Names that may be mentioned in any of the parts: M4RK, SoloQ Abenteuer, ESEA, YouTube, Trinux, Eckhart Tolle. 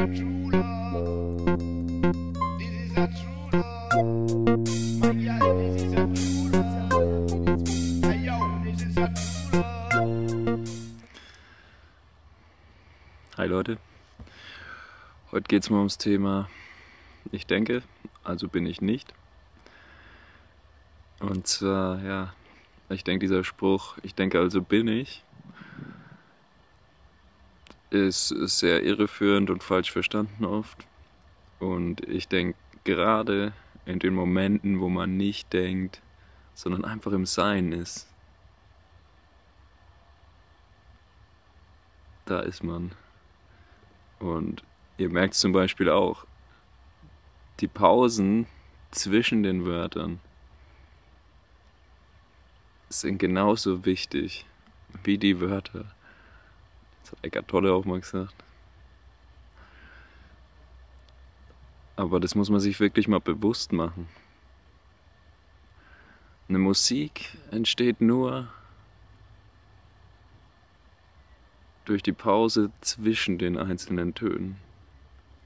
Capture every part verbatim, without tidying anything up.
Hi Leute, heute geht es mal ums Thema ich denke, also bin ich nicht. Und zwar, ja, ich denke, dieser Spruch, ich denke, also bin ich, ist sehr irreführend und falsch verstanden oft. Und ich denke, gerade in den Momenten, wo man nicht denkt, sondern einfach im Sein ist, da ist man. Und ihr merkt es zum Beispiel auch, die Pausen zwischen den Wörtern sind genauso wichtig wie die Wörter. Das hat Eckhart Tolle auch mal gesagt. Aber das muss man sich wirklich mal bewusst machen. Eine Musik entsteht nur durch die Pause zwischen den einzelnen Tönen.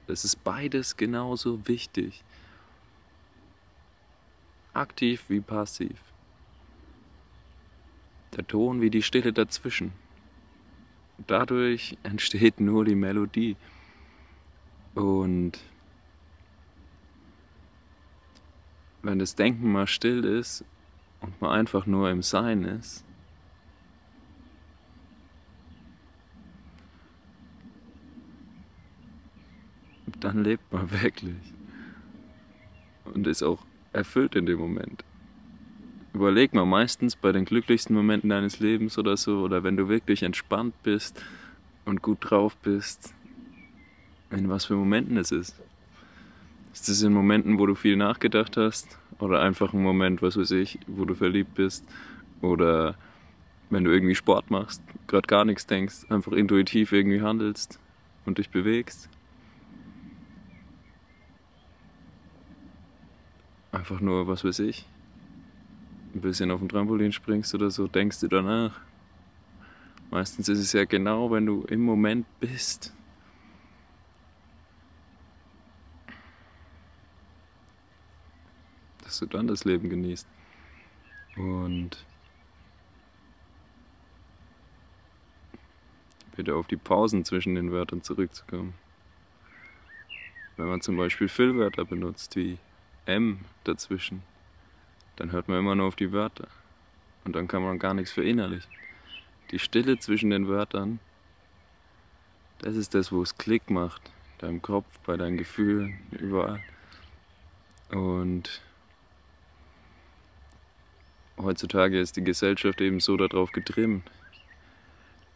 Es ist beides genauso wichtig. Aktiv wie passiv. Der Ton wie die Stille dazwischen. Dadurch entsteht nur die Melodie. Und wenn das Denken mal still ist und man einfach nur im Sein ist, dann lebt man wirklich und ist auch erfüllt in dem Moment. Überleg mal, meistens bei den glücklichsten Momenten deines Lebens oder so, oder wenn du wirklich entspannt bist und gut drauf bist, in was für Momenten es ist. Ist es in Momenten, wo du viel nachgedacht hast, oder einfach ein Moment, was weiß ich, wo du verliebt bist, oder wenn du irgendwie Sport machst, gerade gar nichts denkst, einfach intuitiv irgendwie handelst und dich bewegst. Einfach nur, was weiß ich, ein bisschen auf dem Trampolin springst oder so, denkst du danach. Meistens ist es ja genau, wenn du im Moment bist. Dass du dann das Leben genießt. Und wieder auf die Pausen zwischen den Wörtern zurückzukommen. Wenn man zum Beispiel Füllwörter benutzt, wie M dazwischen, dann hört man immer nur auf die Wörter und dann kann man gar nichts verinnerlichen. Die Stille zwischen den Wörtern, das ist das, wo es Klick macht, in deinem Kopf, bei deinen Gefühlen, überall. Und heutzutage ist die Gesellschaft eben so darauf getrimmt,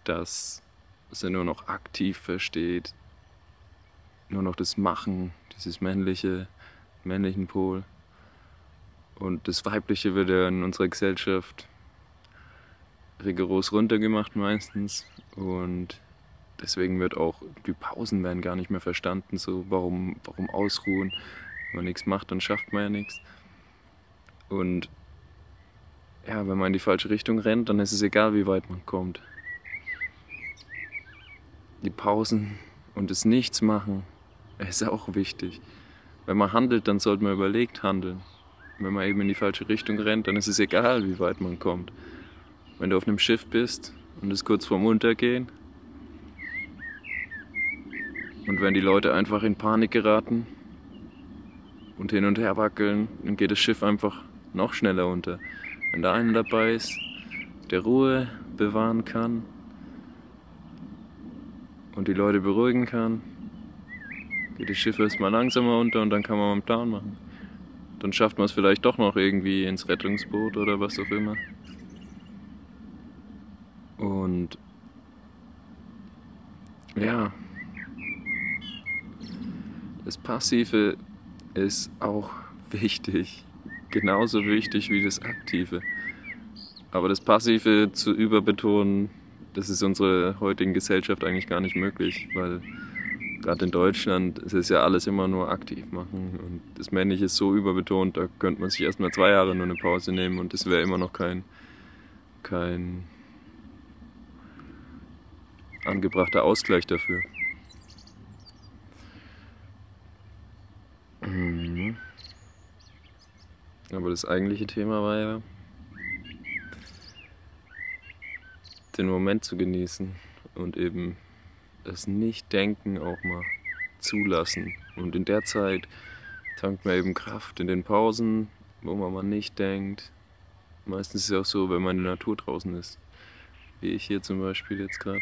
dass sie nur noch aktiv versteht, nur noch das Machen, dieses männliche, männlichen Pol. Und das Weibliche wird ja in unserer Gesellschaft rigoros runtergemacht meistens. Und deswegen wird auch, die Pausen werden gar nicht mehr verstanden. So, warum, warum ausruhen? Wenn man nichts macht, dann schafft man ja nichts. Und ja, wenn man in die falsche Richtung rennt, dann ist es egal, wie weit man kommt. Die Pausen und das Nichtsmachen ist auch wichtig. Wenn man handelt, dann sollte man überlegt handeln. Wenn man eben in die falsche Richtung rennt, dann ist es egal, wie weit man kommt. Wenn du auf einem Schiff bist und es kurz vorm Untergehen und wenn die Leute einfach in Panik geraten und hin und her wackeln, dann geht das Schiff einfach noch schneller unter. Wenn da einer dabei ist, der Ruhe bewahren kann und die Leute beruhigen kann, geht das Schiff erstmal langsamer unter und dann kann man einen Plan machen. Dann schafft man es vielleicht doch noch irgendwie ins Rettungsboot oder was auch immer. Und ja, das Passive ist auch wichtig, genauso wichtig wie das Aktive. Aber das Passive zu überbetonen, das ist unserer heutigen Gesellschaft eigentlich gar nicht möglich, weil gerade in Deutschland ist es ja alles immer nur aktiv machen und das Männliche ist so überbetont, da könnte man sich erstmal zwei Jahre nur eine Pause nehmen und das wäre immer noch kein, kein angebrachter Ausgleich dafür. Mhm. Aber das eigentliche Thema war ja, den Moment zu genießen und eben das Nicht-Denken auch mal zulassen. Und in der Zeit tankt man eben Kraft in den Pausen, wo man mal nicht denkt. Meistens ist es auch so, wenn man in der Natur draußen ist, wie ich hier zum Beispiel jetzt gerade.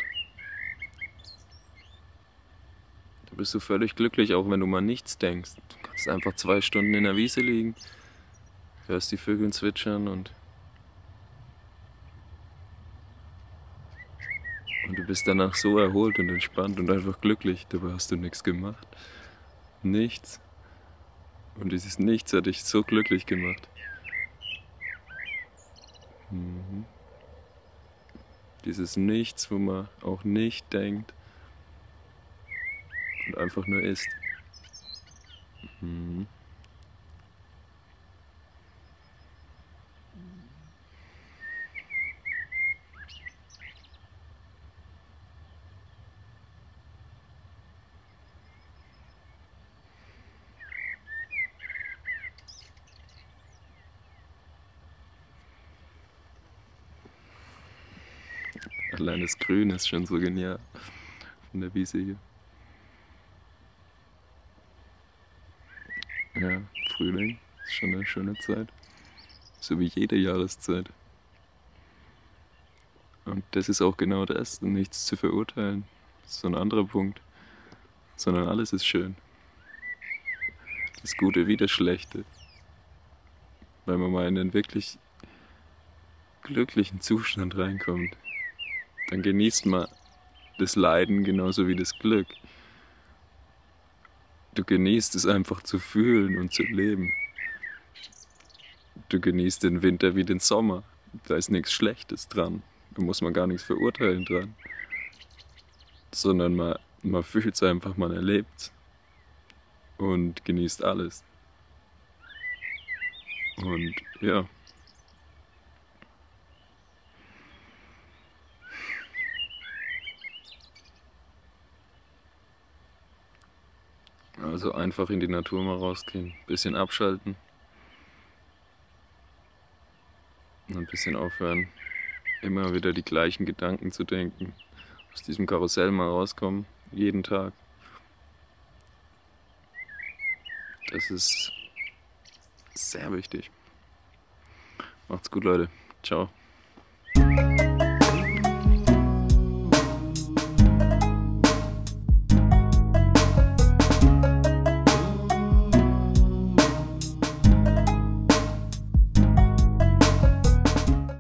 Da bist du völlig glücklich, auch wenn du mal nichts denkst. Du kannst einfach zwei Stunden in der Wiese liegen, hörst die Vögel zwitschern und, und du bist danach so erholt und entspannt und einfach glücklich. Dabei hast du nichts gemacht. Nichts. Und dieses Nichts hat dich so glücklich gemacht. Mhm. Dieses Nichts, wo man auch nicht denkt und einfach nur ist. Mhm. Allein das Grün ist schon so genial von der Wiese hier. Ja, Frühling ist schon eine schöne Zeit. So wie jede Jahreszeit. Und das ist auch genau das, nichts zu verurteilen. Das ist so ein anderer Punkt. Sondern alles ist schön. Das Gute wie das Schlechte. Weil man mal in einen wirklich glücklichen Zustand reinkommt. Dann genießt man das Leiden genauso wie das Glück. Du genießt es einfach zu fühlen und zu leben. Du genießt den Winter wie den Sommer. Da ist nichts Schlechtes dran. Da muss man gar nichts verurteilen dran. Sondern man, man fühlt es einfach, man erlebt es. Und genießt alles. Und ja. Also einfach in die Natur mal rausgehen, ein bisschen abschalten und ein bisschen aufhören, immer wieder die gleichen Gedanken zu denken, aus diesem Karussell mal rauskommen, jeden Tag. Das ist sehr wichtig. Macht's gut, Leute. Ciao.